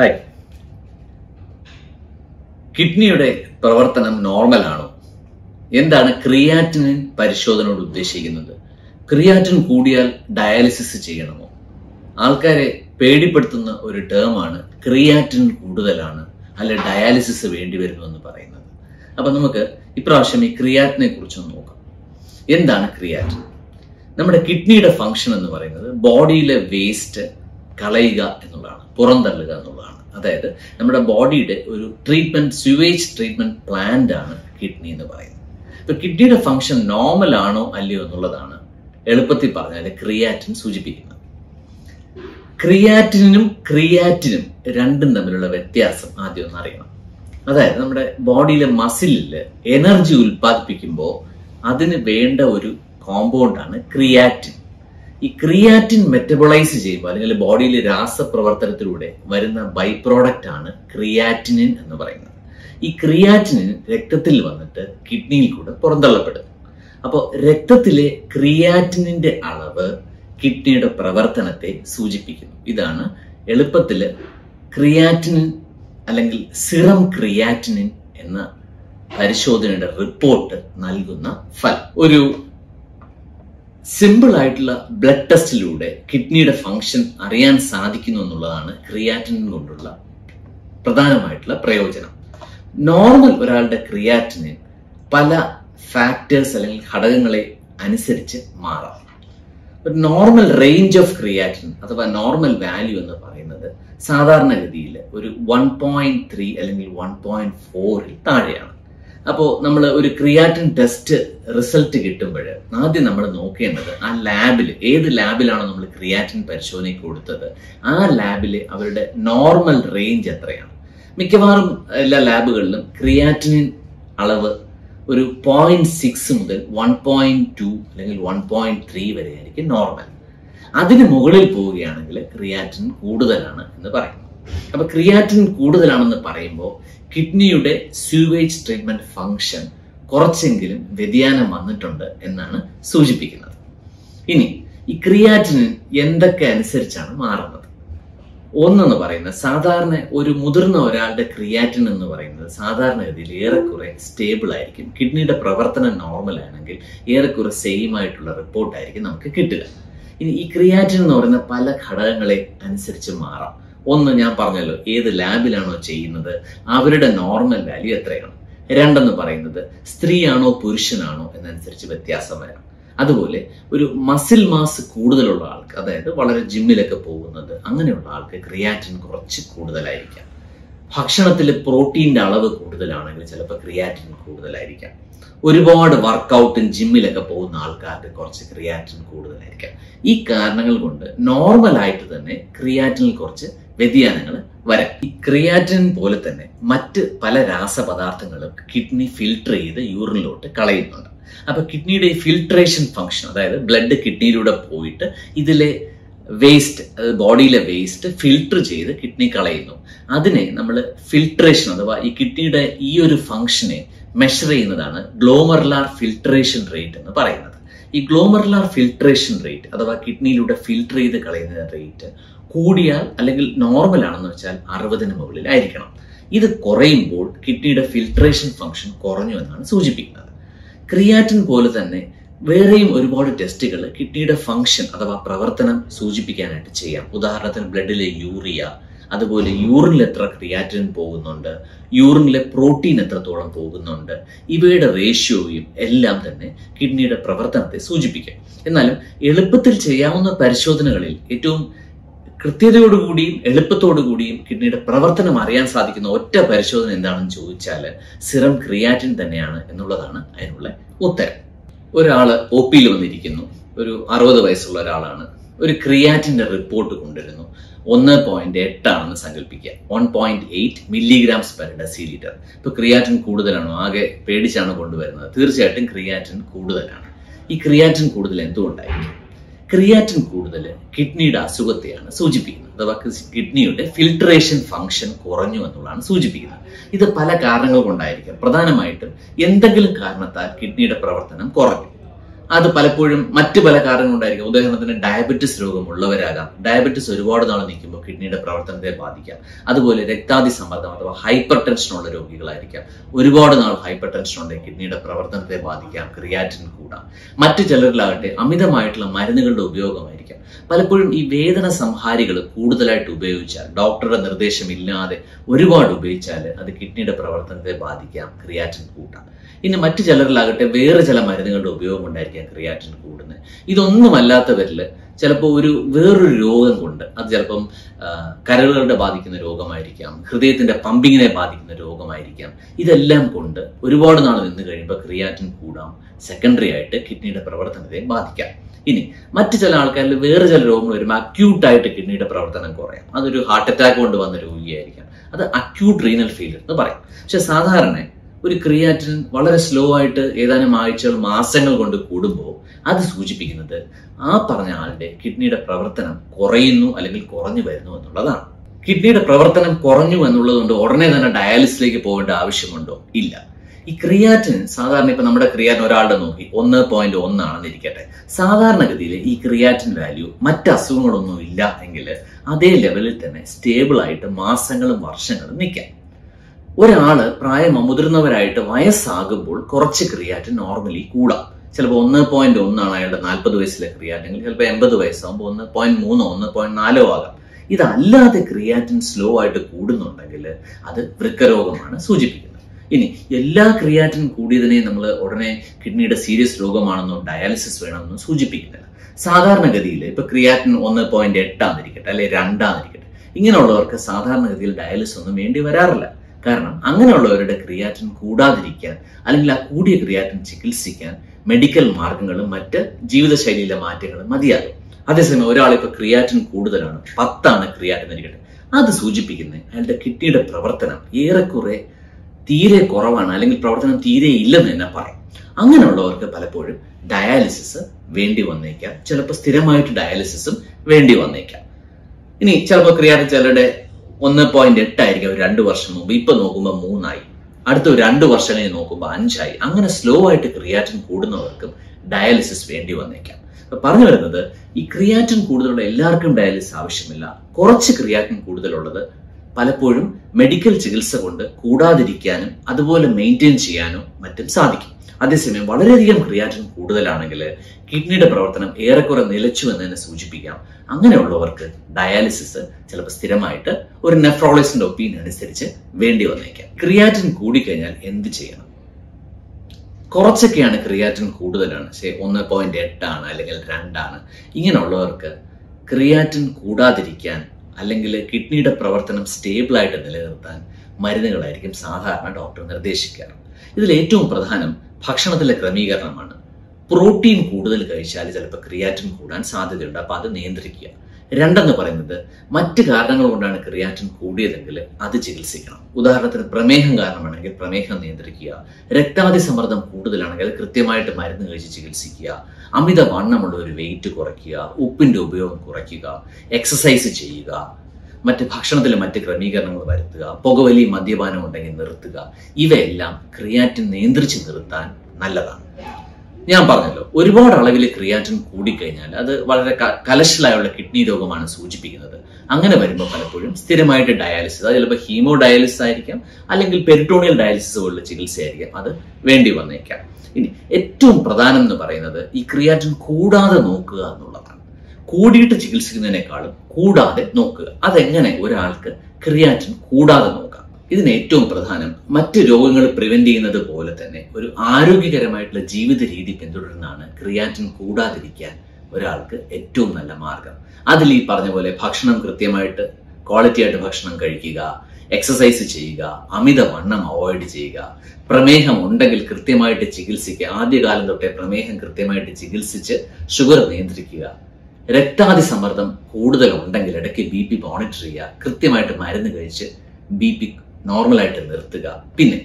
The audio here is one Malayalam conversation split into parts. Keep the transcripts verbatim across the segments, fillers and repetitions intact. Hi. Kidney Pravartanam normal aano. Yendana creatinine parishodhanodu udheshikunnu. Creatinine koodiyal dialysis cheyanamo. Alkare pedipettuna oru term aanu creatinine koodalana alle dialysis vendi varunu ennu parayunnathu. Appo namukku ipprashyam ee creatinine kurichu nokka. Yendana creatinine? Nammade kidney de function ennu parayunnathu body le waste Kalaiga and Lana, Porandalaga and Lana. That is, our body treatment, sewage treatment plan down kidney in the body. The kidney function normal ano, allio nulladana, elopathy parana, creatin sujipina. Creatinum, creatinum, random the middle of a theasm, adio narina. That is, our body muscle, energy will path pickimbo, adin venda or compound on creatin. This creatine metabolizes the body the byproduct is creatinine. This creatinine is in the kidney. So, the creatinine is the kidney. This is the creatinine and serum creatinine in the report. Simple blood test lude, kidney function ariyan sadhikinu ennulladana creatinine kondulla pradhanamaayittulla prayojanam. Normal oralude creatinine pala factors allengil ghadakangale anusarichu maara. But normal range of creatinine athava normal value ennu parayunnathu sadharana gathiyil oru one point three allengil one point four il taazheyanu. Now, we have a creatinine test result. We have a lab. This lab is a creatinine person. That lab is a normal range. In all labs, creatinine is zero point six, one point two, one point three normal. That is creatinine. Now, creatinine is kidney sewage treatment function korachengilum vedyanam vannittunde ennanu soochipikkunnathu. Ini ee creatinine endokke anusarichana maarunnu. Onnu ennu parayunna sadharana oru mudirna oralude creatinine ennu parayunna sadharana edil erekure stable aayirikkum. Kidney de pravarthanam normal aanengil erekure same aayittulla report aayirikkum namukku kittuka. Ini ee creatinine ennu parayunna pala ghadakangale anusarichu maaram. One ഞാൻ പറഞ്ഞല്ലോ ഏത് ലാബിലാണോ ചെയ്യുന്നത് അവരുടെ നോർമൽ വാല്യൂ എത്രയാണ്. രണ്ടെന്ന് പറയുന്നത് സ്ത്രീയാണോ പുരുഷനാണോ എന്നനുസരിച്ച് വ്യത്യാസം വരാം. അതുപോലെ ഒരു മസിൽ മാസ് കൂടുതലുള്ള ആൾക്ക് അതായത് വളരെ ജിമ്മിലൊക്കെ പോകുന്നത് അങ്ങനെയുള്ള ആൾക്ക് ക്രിയാറ്റിൻ കുറച്ച് കൂടുതലായിരിക്കും. ഭക്ഷണത്തിലെ പ്രോട്ടീന്റെ അളവ് കൂടുതലാണെങ്കിൽ ചിലപ്പോൾ ക്രിയാറ്റിൻ കൂടുതലായിരിക്കും. ഒരുപാട് വർക്കൗട്ടും ജിമ്മിലൊക്കെ പോകുന്ന ആൾക്കാർക്ക് കുറച്ച് ക്രിയാറ്റിൻ കൂടുതലായിരിക്കും. ഈ കാരണങ്ങൾ കൊണ്ട് നോർമൽ ആയിട്ട് തന്നെ ക്രിയാറ്റിനിൽ കുറച്ച് വ്യതിയാനങ്ങൾ വരാം. ഈ ക്രിയാറ്റിൻ പോലെ തന്നെ മറ്റ് പല രാസപദാർത്ഥങ്ങളും കിഡ്നി ഫിൽട്ടർ ചെയ്ത് യൂറിനിലോട്ട് കളയുന്നുണ്ട്. അപ്പോൾ കിഡ്നിയുടെ ഫിൽട്രേഷൻ ഫംഗ്ഷൻ അതായത് ബ്ലഡ് കിഡ്നിയിലൂടെ പോയിട്ട് ഇതിലെ വേസ്റ്റ് ബോഡിയിലെ വേസ്റ്റ് ഫിൽട്ടർ ചെയ്ത് കിഡ്നി കളയുന്നു. അതിനെ നമ്മൾ ഫിൽട്രേഷൻ അഥവാ ഈ കിഡ്നിയുടെ ഈ ഒരു ഫംഗ്ഷനെ മെഷർ ചെയ്യുന്നതാണ് ഗ്ലോമറുലാർ ഫിൽട്രേഷൻ റേറ്റ് എന്ന് പറയുന്നത്. ഈ ഗ്ലോമറുലാർ ഫിൽട്രേഷൻ റേറ്റ് അഥവാ കിഡ്നിയിലൂടെ ഫിൽട്ടർ ചെയ്ത് കളയുന്ന റേറ്റ് കൂടിയാൽ അല്ലെങ്കിൽ നോർമൽ ആണെന്ന് വെച്ചാൽ അറുപതിന് മുകളിലായിരിക്കണം. ഇത് കുറയുമ്പോൾ കിഡ്നിയുടെ ഫിൽട്രേഷൻ ഫംഗ്ഷൻ കുറഞ്ഞു എന്നാണ് സൂചിപ്പിക്കുന്നത്. ക്രിയാറ്റിൻ പോലെ തന്നെ വേറെയും ഒരുപാട് ടെസ്റ്റുകൾ കിഡ്നിയുടെ ഫംഗ്ഷൻ അഥവാ പ്രവർത്തനം സൂചിപ്പിക്കാനായിട്ട് ചെയ്യാം. ഉദാഹരണത്തിന് ബ്ലഡിലെ യൂറിയ, അതുപോലെ യൂറിനിൽ എത്ര ക്രിയാറ്റിൻ പോകുന്നുണ്ട്, യൂറിനിലെ പ്രോട്ടീൻ എത്രത്തോളം പോകുന്നുണ്ട്, ഇവയുടെ റേഷ്യോയും എല്ലാം തന്നെ കിഡ്നിയുടെ പ്രവർത്തനത്തെ സൂചിപ്പിക്കും. എന്നാലും എളുപ്പത്തിൽ ചെയ്യാവുന്ന പരിശോധനകളിൽ ഏറ്റവും കൃത്യതയോടുകൂടിയും എളുപ്പത്തോടുകൂടിയും കിഡ്നിയുടെ പ്രവർത്തനം അറിയാൻ സാധിക്കുന്ന ഒറ്റ പരിശോധന എന്താണെന്ന് ചോദിച്ചാൽ സിറം ക്രിയാറ്റിൻ തന്നെയാണ് എന്നുള്ളതാണ് അതിനുള്ള ഉത്തരം. ഒരാൾ ഒ പിയിൽ വന്നിരിക്കുന്നു, ഒരു അറുപത് വയസ്സുള്ള ഒരാളാണ്. ഒരു ക്രിയാറ്റിൻ്റെ റിപ്പോർട്ട് കൊണ്ടുവരുന്നു. ഒന്ന് പോയിന്റ് എട്ടാണെന്ന് സങ്കല്പിക്കുക, one point eight milligrams per decilitre. ഇപ്പോൾ ക്രിയാറ്റിൻ കൂടുതലാണോ? ആകെ പേടിച്ചാണ് കൊണ്ടുവരുന്നത്. തീർച്ചയായിട്ടും ക്രിയാറ്റിൻ കൂടുതലാണ്. ഈ ക്രിയാറ്റിൻ കൂടുതൽ എന്തുകൊണ്ടായിരിക്കും? ക്രിയാറ്റിൻ കൂടുതൽ കിഡ്നിയുടെ അസുഖത്തെയാണ് സൂചിപ്പിക്കുന്നത് അഥവാ കിഡ്നിയുടെ ഫിൽട്രേഷൻ ഫംഗ്ഷൻ കുറഞ്ഞു എന്നുള്ളതാണ് സൂചിപ്പിക്കുന്നത്. ഇത് പല കാരണങ്ങൾ കൊണ്ടായിരിക്കാം. പ്രധാനമായിട്ടും എന്തെങ്കിലും കാരണത്താൽ കിഡ്നിയുടെ പ്രവർത്തനം കുറഞ്ഞു, അത് പലപ്പോഴും മറ്റു പല കാരണങ്ങളുണ്ടായിരിക്കും. ഉദാഹരണത്തിന് ഡയബറ്റിസ് രോഗമുള്ളവരാകാം. ഡയബറ്റിസ് ഒരുപാട് നാൾ നിൽക്കുമ്പോൾ കിഡ്നിയുടെ പ്രവർത്തനത്തെ ബാധിക്കാം. അതുപോലെ രക്താതി സമ്മർദ്ദം അഥവാ ഹൈപ്പർ ടെൻഷനുള്ള രോഗികളായിരിക്കാം. ഒരുപാട് നാൾ ഹൈപ്പർ ടെൻഷൻ ഉണ്ടെങ്കിൽ കിഡ്നിയുടെ പ്രവർത്തനത്തെ ബാധിക്കാം, ക്രിയാറ്റിൻ കൂടാം. മറ്റു ചിലരിലാകട്ടെ അമിതമായിട്ടുള്ള മരുന്നുകളുടെ ഉപയോഗമായിരിക്കാം. പലപ്പോഴും ഈ വേദന സംഹാരികൾ കൂടുതലായിട്ട് ഉപയോഗിച്ചാൽ, ഡോക്ടറുടെ നിർദ്ദേശമില്ലാതെ ഒരുപാട് ഉപയോഗിച്ചാൽ അത് കിഡ്നിയുടെ പ്രവർത്തനത്തെ ബാധിക്കാം, ക്രിയാറ്റിൻ കൂട്ടാം. ഇനി മറ്റു ചിലരിലാകട്ടെ വേറെ ചില മരുന്നുകളുടെ ഉപയോഗം ഉണ്ടായിരിക്കാം ക്രിയാറ്റിൻ കൂടുന്നത്. ഇതൊന്നുമല്ലാത്തവരിൽ ചിലപ്പോൾ ഒരു വേറൊരു രോഗം കൊണ്ട്, അത് ചിലപ്പം കരളുകളെ ബാധിക്കുന്ന രോഗമായിരിക്കാം, ഹൃദയത്തിന്റെ പമ്പിങ്ങിനെ ബാധിക്കുന്ന രോഗമായിരിക്കാം. ഇതെല്ലാം കൊണ്ട് ഒരുപാട് നാൾ നിന്ന് കഴിയുമ്പോൾ ക്രിയാറ്റിൻ കൂടാം, സെക്കൻഡറി ആയിട്ട് കിഡ്നിയുടെ പ്രവർത്തനത്തെ ബാധിക്കാം. ഇനി മറ്റു ചില ആൾക്കാരിൽ വേറെ ചില രോഗങ്ങൾ വരുമ്പോൾ അക്യൂട്ടായിട്ട് കിഡ്നിയുടെ പ്രവർത്തനം കുറയാം. അതൊരു ഹാർട്ട് അറ്റാക്ക് കൊണ്ട് വന്ന രോഗിയായിരിക്കാം. അത് അക്യൂട്ട് റീനൽ ഫെയിലിയർ എന്ന് പറയാം. പക്ഷെ സാധാരണ ഒരു ക്രിയാറ്റിൻ വളരെ സ്ലോ ആയിട്ട് ഏതാനും ആഴ്ചകൾ, മാസങ്ങൾ കൊണ്ട് കൂടുമ്പോൾ അത് സൂചിപ്പിക്കുന്നത് ആ പറഞ്ഞ ആളുടെ കിഡ്നിയുടെ പ്രവർത്തനം കുറയുന്നു അല്ലെങ്കിൽ കുറഞ്ഞു വരുന്നു എന്നുള്ളതാണ്. കിഡ്നിയുടെ പ്രവർത്തനം കുറഞ്ഞു എന്നുള്ളതുകൊണ്ട് ഉടനെ തന്നെ ഡയാലിസിലേക്ക് പോകേണ്ട ആവശ്യമുണ്ടോ? ഇല്ല. ഈ ക്രിയാറ്റിൻ സാധാരണ, ഇപ്പൊ നമ്മുടെ ക്രിയാറ്റിൻ ഒരാളുടെ നോക്കി ഒന്ന് പോയിന്റ് ഒന്നാണെന്ന് ഇരിക്കട്ടെ, സാധാരണഗതിയിൽ ഈ ക്രിയാറ്റിൻ വാല്യൂ മറ്റ് അസുഖങ്ങളൊന്നും ഇല്ല എങ്കിൽ അതേ ലെവലിൽ തന്നെ സ്റ്റേബിൾ ആയിട്ട് മാസങ്ങളും വർഷങ്ങളും നിൽക്കാം. ഒരാള് പ്രായം മുതിർന്നവരായിട്ട് വയസ്സാകുമ്പോൾ കുറച്ച് ക്രിയാറ്റിൻ നോർമലി കൂടാം. ചിലപ്പോൾ ഒന്ന് പോയിന്റ് ഒന്നാണ് അയാളുടെ നാൽപ്പത് വയസ്സിലെ ക്രിയാറ്റിൻ, ചിലപ്പോൾ എൺപത് വയസ്സാകുമ്പോൾ ഒന്ന് പോയിന്റ് മൂന്നോ ഒന്ന് പോയിന്റ് നാലോ ആകാം. ഇതല്ലാതെ ക്രിയാറ്റിൻ സ്ലോ ആയിട്ട് കൂടുന്നുണ്ടെങ്കിൽ അത് വൃക്കരോഗമാണ് സൂചിപ്പിക്കുന്നത്. ഇനി എല്ലാ ക്രിയാറ്റിൻ കൂടിയതിനെയും നമ്മൾ ഉടനെ കിഡ്നിയുടെ സീരിയസ് രോഗമാണെന്നോ ഡയാലിസിസ് വേണമെന്നോ സൂചിപ്പിക്കുന്നില്ല. സാധാരണഗതിയിൽ ഇപ്പൊ ക്രിയാറ്റിൻ ഒന്ന് പോയിന്റ് എട്ടാന്നിരിക്കട്ടെ, അല്ലെ രണ്ടാന്നിരിക്കട്ടെ, ഇങ്ങനെയുള്ളവർക്ക് സാധാരണഗതിയിൽ ഡയാലിസിസ് ഒന്നും വേണ്ടി വരാറില്ല. കാരണം അങ്ങനെയുള്ളവരുടെ ക്രിയാറ്റിൻ കൂടാതിരിക്കാൻ അല്ലെങ്കിൽ ആ കൂടിയ ക്രിയാറ്റിൻ ചികിത്സിക്കാൻ മെഡിക്കൽ മാർഗങ്ങളും മറ്റ് ജീവിതശൈലിയിലെ മാറ്റങ്ങളും മതിയാകും. അതേസമയം ഒരാളിപ്പോൾ ക്രിയാറ്റിൻ കൂടുതലാണ്, പത്താണ് ക്രിയാറ്റിൻ ഇരിക്കട്ടെ, അത് സൂചിപ്പിക്കുന്നത് അയാളുടെ കിഡ്നിയുടെ പ്രവർത്തനം ഏറെക്കുറെ തീരെ കുറവാണ് അല്ലെങ്കിൽ പ്രവർത്തനം തീരെ ഇല്ലെന്ന് തന്നെ പറയും. അങ്ങനെയുള്ളവർക്ക് പലപ്പോഴും ഡയാലിസിസ് വേണ്ടി വന്നേക്കാം, ചിലപ്പോൾ സ്ഥിരമായിട്ട് ഡയാലിസിസും വേണ്ടി വന്നേക്കാം. ഇനി ചിലപ്പോൾ ക്രിയാറ്റിൻ ചിലരുടെ ഒന്ന് പോയിന്റ് എട്ടായിരിക്കും രണ്ടു വർഷം മുമ്പ്, ഇപ്പൊ നോക്കുമ്പോൾ മൂന്നായി, അടുത്ത രണ്ടു വർഷം കഴിഞ്ഞ് നോക്കുമ്പോൾ അഞ്ചായി. അങ്ങനെ സ്ലോ ആയിട്ട് ക്രിയാറ്റിൻ കൂടുന്നവർക്കും ഡയാലിസിസ് വേണ്ടി വന്നേക്കാം. അപ്പൊ പറഞ്ഞു വരുന്നത് ഈ ക്രിയാറ്റിൻ കൂടുതലുള്ള എല്ലാവർക്കും ഡയാലിസിസ് ആവശ്യമില്ല. കുറച്ച് ക്രിയാറ്റിൻ കൂടുതലുള്ളത് പലപ്പോഴും മെഡിക്കൽ ചികിത്സ കൊണ്ട് കൂടാതിരിക്കാനും അതുപോലെ മെയിൻറ്റെയിൻ ചെയ്യാനും മറ്റും സാധിക്കും. അതേസമയം വളരെയധികം ക്രിയാറ്റിൻ കൂടുതലാണെങ്കിൽ കിഡ്നിയുടെ പ്രവർത്തനം ഏറെക്കുറെ നിലച്ചു എന്നതിനെ സൂചിപ്പിക്കാം. അങ്ങനെയുള്ളവർക്ക് ഡയാലിസിസ് ചിലപ്പോൾ സ്ഥിരമായിട്ട് ഒരു നെഫ്രോളജിസ്റ്റിന്റെ ഒപ്പീനിയൻ അനുസരിച്ച് വേണ്ടി വന്നേക്കാം. ക്രിയാറ്റിൻ കൂടിക്കഴിഞ്ഞാൽ എന്ത് ചെയ്യണം? കുറച്ചൊക്കെയാണ് ക്രിയാറ്റിൻ കൂടുതലാണ്, ശരി ഒന്ന് പോയിന്റ് എട്ടാണ് അല്ലെങ്കിൽ രണ്ടാണ്, ഇങ്ങനെയുള്ളവർക്ക് ക്രിയാറ്റിൻ കൂടാതിരിക്കാൻ അല്ലെങ്കിൽ കിഡ്നിയുടെ പ്രവർത്തനം സ്റ്റേബിളായിട്ട് നിലനിർത്താൻ മരുന്നുകളായിരിക്കും സാധാരണ ഡോക്ടർ നിർദ്ദേശിക്കാറ്. ഇതിൽ ഏറ്റവും പ്രധാനം ഭക്ഷണത്തിലെ ക്രമീകരണമാണ്. പ്രോട്ടീൻ കൂടുതൽ കഴിച്ചാൽ ചിലപ്പോൾ ക്രിയാറ്റിൻ കൂടാൻ സാധ്യതയുണ്ട്, അപ്പോൾ അത് നിയന്ത്രിക്കുക. രണ്ടെന്ന് പറയുന്നത് മറ്റ് കാരണങ്ങൾ കൊണ്ടാണ് ക്രിയാറ്റിൻ കൂടിയതെങ്കിൽ അത് ചികിത്സിക്കണം. ഉദാഹരണത്തിന് പ്രമേഹം കാരണമാണെങ്കിൽ പ്രമേഹം നിയന്ത്രിക്കുക, രക്താതി സമ്മർദ്ദം കൂടുതലാണെങ്കിൽ കൃത്യമായിട്ട് മരുന്ന് കഴിച്ച് ചികിത്സിക്കുക, അമിത വണ്ണമുള്ള ഒരു വെയിറ്റ് കുറയ്ക്കുക, ഉപ്പിൻ്റെ ഉപയോഗം കുറയ്ക്കുക, എക്സസൈസ് ചെയ്യുക, മറ്റ് ഭക്ഷണത്തിലെ മറ്റ് ക്രമീകരണങ്ങൾ വരുത്തുക, പുകവലി മദ്യപാനം ഉണ്ടെങ്കിൽ നിർത്തുക. ഇവയെല്ലാം ക്രിയാറ്റിൻ നിയന്ത്രിച്ച് നിർത്താൻ നല്ലതാണ്. ഞാൻ പറഞ്ഞല്ലോ, ഒരുപാട് അളവിൽ ക്രിയാറ്റിൻ കൂടിക്കഴിഞ്ഞാൽ അത് വളരെ കലശലായുള്ള കിഡ്നി രോഗമാണ് സൂചിപ്പിക്കുന്നത്. അങ്ങനെ വരുമ്പോൾ പലപ്പോഴും സ്ഥിരമായിട്ട് ഡയാലിസിസ്, അത് ചിലപ്പോൾ ഹീമോ ഡയാലിസിസ് ആയിരിക്കാം അല്ലെങ്കിൽ പെരിറ്റോണിയൽ ഡയാലിസിസ് പോലുള്ള ചികിത്സയായിരിക്കാം, അത് വേണ്ടി വന്നേക്കാം. ഇനി ഏറ്റവും പ്രധാനം എന്ന് പറയുന്നത് ഈ ക്രിയാറ്റിൻ കൂടാതെ നോക്കുക എന്നുള്ളതാണ്. കൂടിയിട്ട് ചികിത്സിക്കുന്നതിനേക്കാളും കൂടാതെ നോക്കുക. അതെങ്ങനെ ഒരാൾക്ക് ക്രിയാറ്റിൻ കൂടാതെ നോക്കാം? ഇതിന് ഏറ്റവും പ്രധാനം മറ്റ് രോഗങ്ങൾ പ്രിവെന്റ് ചെയ്യുന്നത് പോലെ തന്നെ ഒരു ആരോഗ്യകരമായിട്ടുള്ള ജീവിത രീതി പിന്തുടരുന്നതാണ് ക്രിയാറ്റിൻ കൂടാതിരിക്കാൻ ഒരാൾക്ക് ഏറ്റവും നല്ല മാർഗം. അതിൽ ഈ പറഞ്ഞ പോലെ ഭക്ഷണം കൃത്യമായിട്ട് ക്വാളിറ്റി ആയിട്ട് ഭക്ഷണം കഴിക്കുക, എക്സസൈസ് ചെയ്യുക, അമിതവണ്ണം അവോയ്ഡ് ചെയ്യുക, പ്രമേഹം ഉണ്ടെങ്കിൽ കൃത്യമായിട്ട് ചികിത്സിക്കുക, ആദ്യകാലം തൊട്ടേ പ്രമേഹം കൃത്യമായിട്ട് ചികിത്സിച്ച് ഷുഗർ നിയന്ത്രിക്കുക, രക്താതി സമ്മർദ്ദം കൂടുതലുണ്ടെങ്കിൽ ഇടയ്ക്ക് ബി പി മോണിറ്റർ ചെയ്യുക, കൃത്യമായിട്ട് മരുന്ന് കഴിച്ച് ബി പി നോർമലായിട്ട് നിർത്തുക. പിന്നെ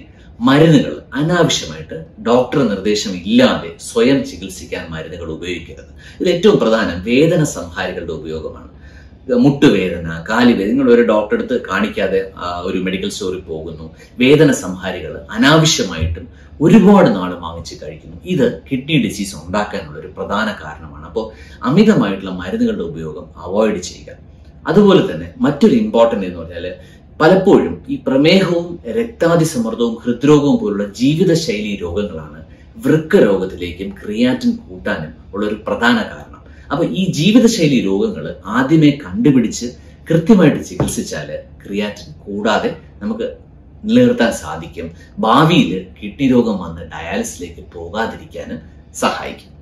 മരുന്നുകൾ അനാവശ്യമായിട്ട് ഡോക്ടർ നിർദ്ദേശം ഇല്ലാതെ സ്വയം ചികിത്സിക്കാൻ മരുന്നുകൾ ഉപയോഗിക്കരുത്. ഇതിൽ ഏറ്റവും പ്രധാനം വേദന സംഹാരികളുടെ ഉപയോഗമാണ്. മുട്ടുവേദന, കാലുവേദന, നിങ്ങൾ ഒരു ഡോക്ടറെ അടുത്ത് കാണിക്കാതെ ഒരു മെഡിക്കൽ സ്റ്റോറിൽ പോകുന്നു. വേദന സംഹാരികൾ അനാവശ്യമായിട്ടും ഒരുപാട് നാൾ വാങ്ങിച്ച് കഴിക്കുന്നു. ഇത് കിഡ്നി ഡിസീസ് ഉണ്ടാക്കാനുള്ള ഒരു പ്രധാന കാരണമാണ്. അപ്പോൾ അമിതമായിട്ടുള്ള മരുന്നുകളുടെ ഉപയോഗം അവോയ്ഡ് ചെയ്യുക. അതുപോലെ തന്നെ മറ്റൊരു ഇമ്പോർട്ടൻ്റ് എന്ന് പറഞ്ഞാൽ പലപ്പോഴും ഈ പ്രമേഹവും രക്താതിസമ്മർദ്ദവും ഹൃദ്രോഗവും പോലുള്ള ജീവിതശൈലി രോഗങ്ങളാണ് വൃക്ക രോഗത്തിലേക്കും ക്രിയാറ്റിൻ കൂട്ടാനും ഉള്ളൊരു പ്രധാന കാരണം. അപ്പോൾ ഈ ജീവിതശൈലി രോഗങ്ങൾ ആദ്യമേ കണ്ടുപിടിച്ച് കൃത്യമായിട്ട് ചികിത്സിച്ചാൽ ക്രിയാറ്റിൻ കൂടാതെ നമുക്ക് നിലനിർത്താൻ സാധിക്കും. ഭാവിയിൽ കിഡ്നി രോഗം വന്ന് ഡയാലിസിലേക്ക് പോകാതിരിക്കാൻ സഹായിക്കും.